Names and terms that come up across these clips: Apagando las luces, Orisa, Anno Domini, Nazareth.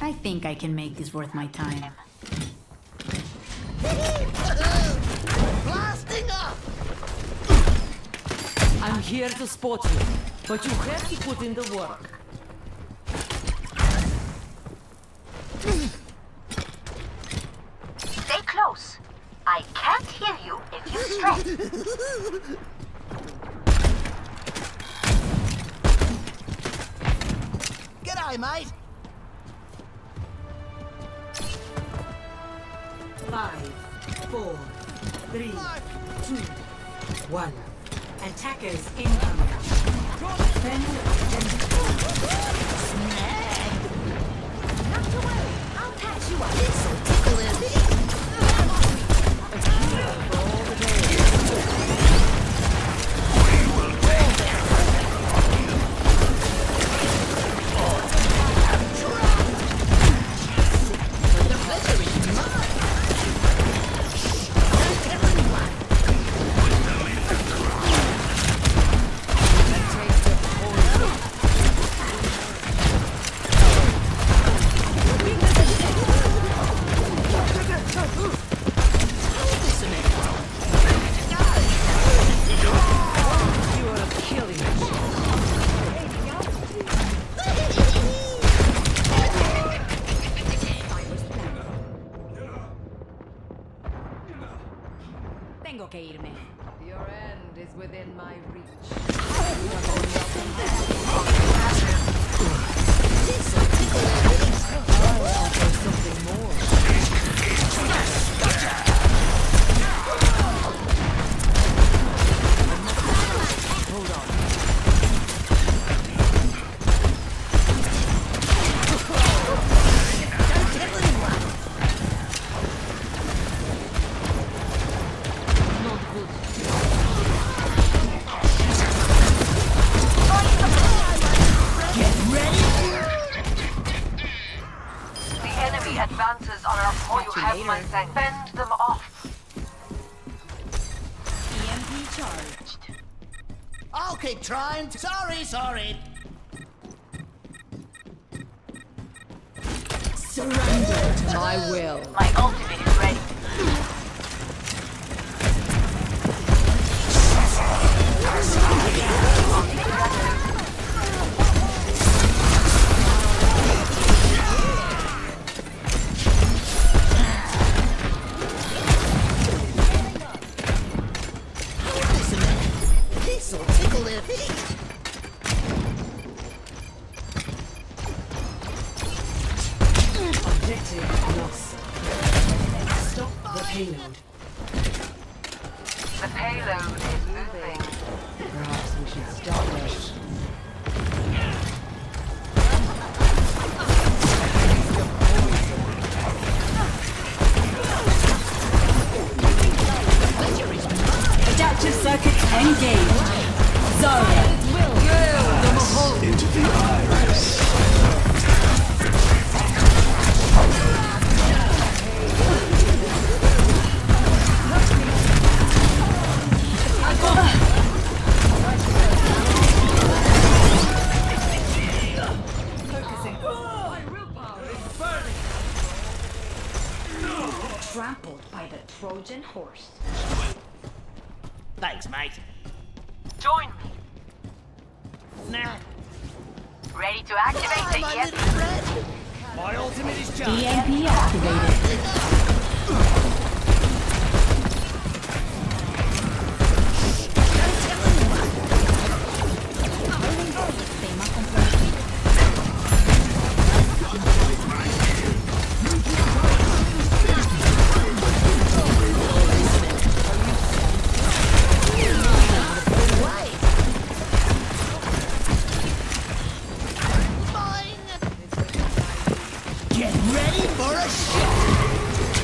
I think I can make this worth my time. Blasting up! I'm here to spot you, but you have to put in the work. Stay close. I can't hear you if you stretch. G'day, mate. 5, 4, 3, 2, 1. Attackers incoming. Not to worry, I'll patch you up. It's so sorry. Surrender to my will. My ultimate is ready. Ready for a shot!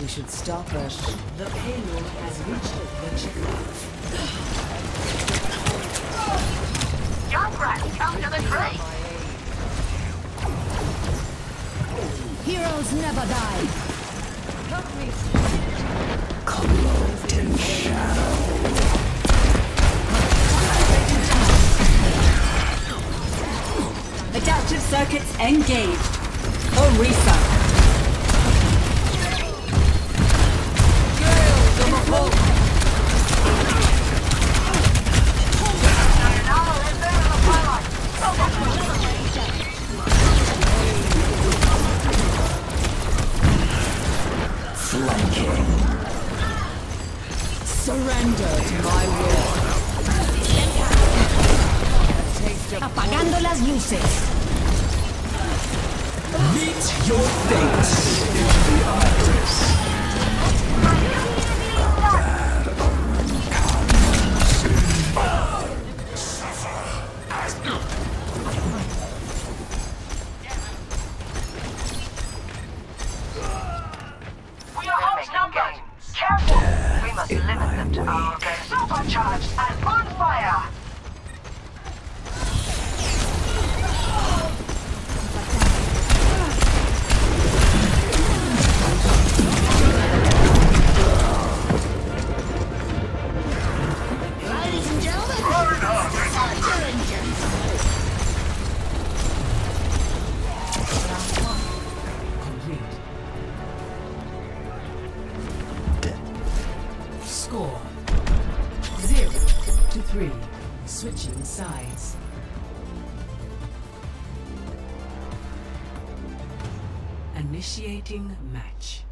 we should stop her. The payload has reached the checkpoint. Jump right, come to the train. Heroes never die. Cloaked in shadow. Adaptive circuits engaged. Orisa. Flanking. Surrender to my will. Apagando las luces. Meet your fate in the iris. Bad omen comes soon. We are outnumbered. Careful. We must limit them to our game. Supercharged and on fire. Score 0-3. Switching sides. Initiating match.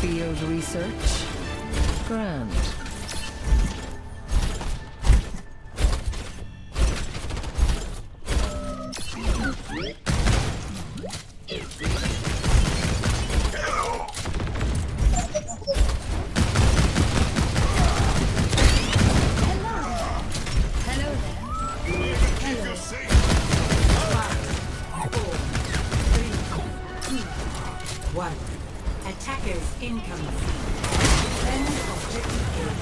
Field research. Grand. Attackers incoming. End objective A.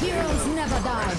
Heroes never die.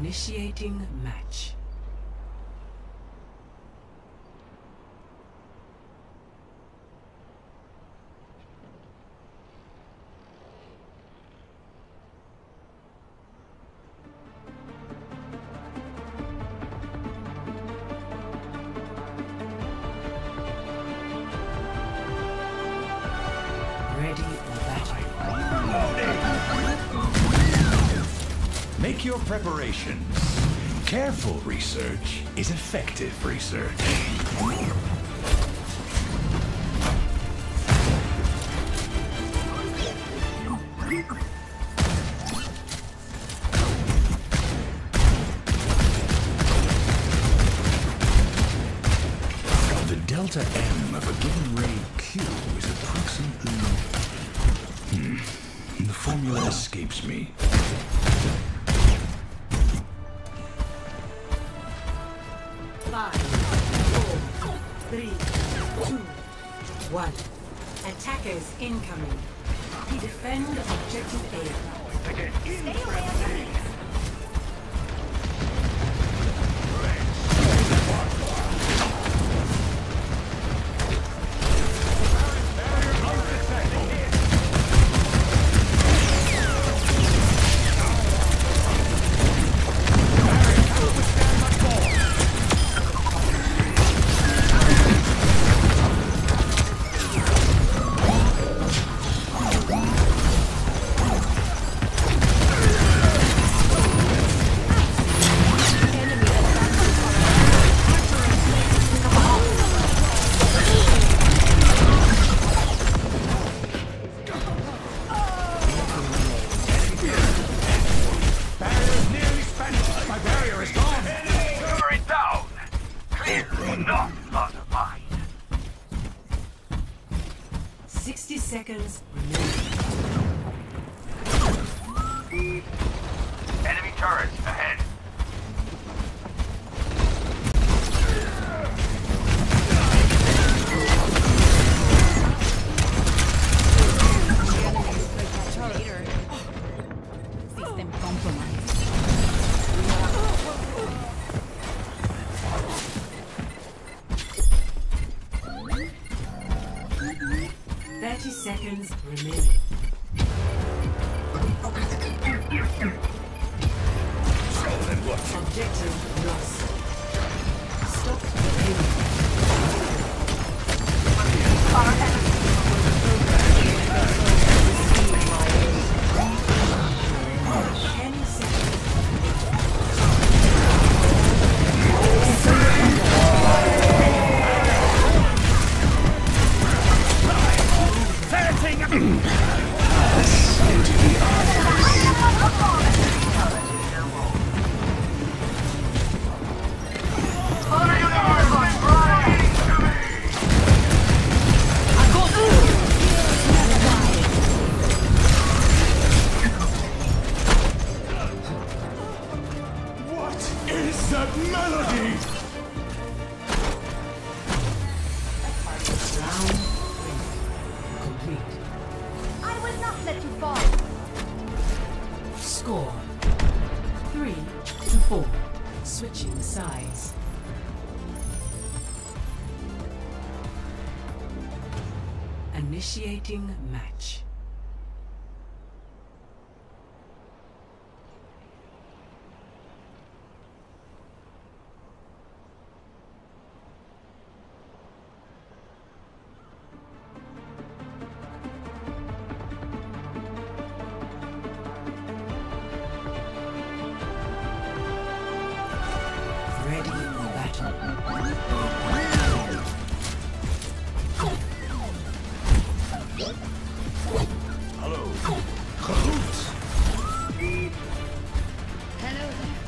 Initiating match. Ready for battle. Make your preparations. Careful research is effective research. The delta M of a given ray Q is approximately... The formula escapes me. Attackers incoming. We defend objective A. Again, stay away 30 seconds remaining. Show them what. Objective lost. Stop the game. Our enemy is receiving my aid. 10 seconds. What is that melody? Score 3-4. Switching sides. Initiating match.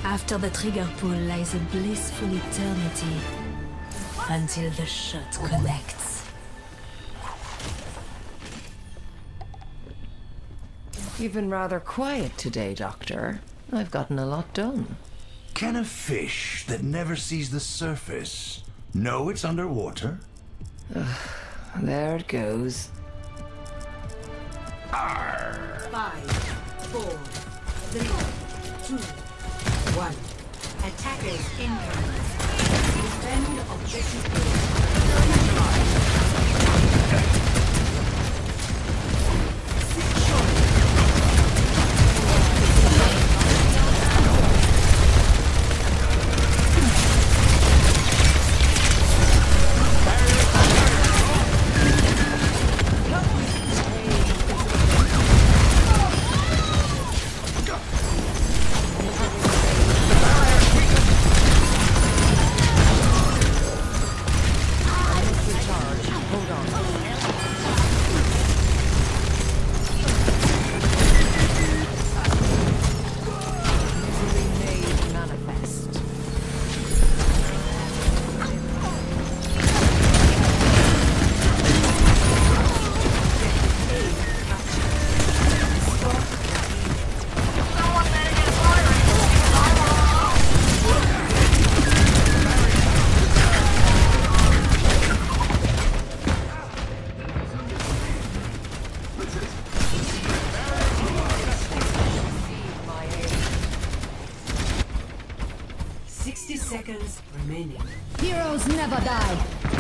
After the trigger pull lies a blissful eternity, until the shot connects. You've been rather quiet today, Doctor. I've gotten a lot done. Can a fish that never sees the surface know it's underwater? There it goes. Arr. 5, 4, 3, 2, 1. Attackers incoming. Defend objective A. Sit short. Seconds remaining. Heroes never die.